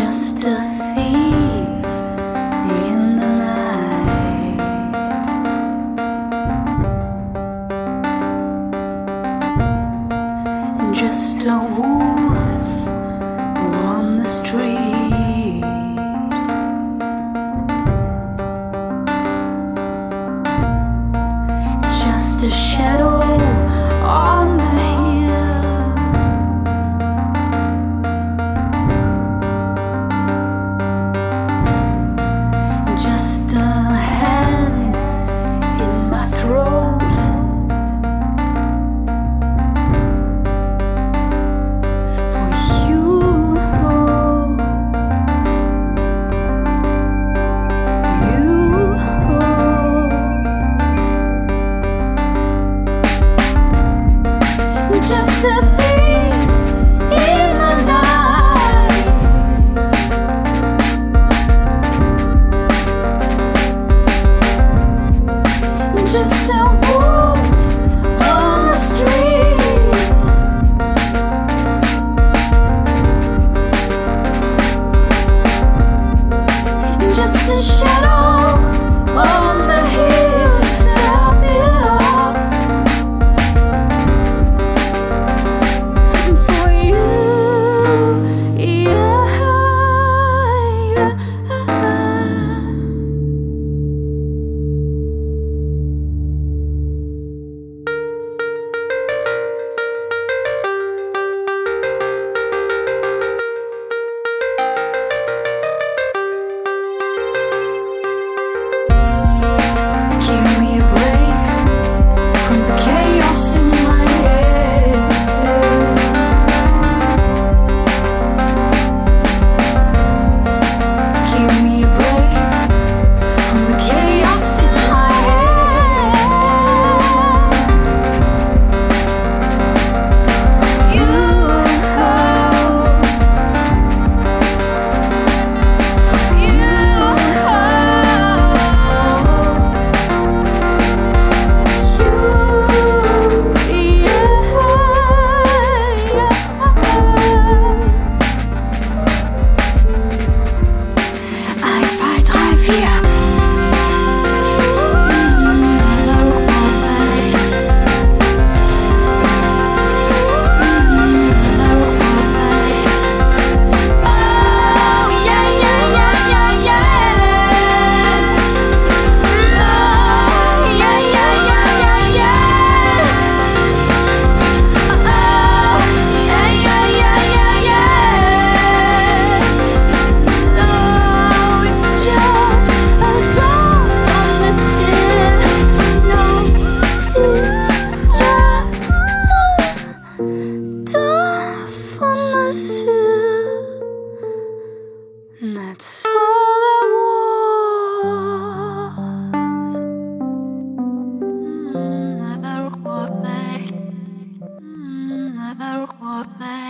just a thief in the night, just a wolf on the street, just a shadow on the hill. Just a hand in my throat, for you, you, just a thief in the night. Just a wolf on the street, just a shadow on the hill that built up for you. And that's all that was. I never got back.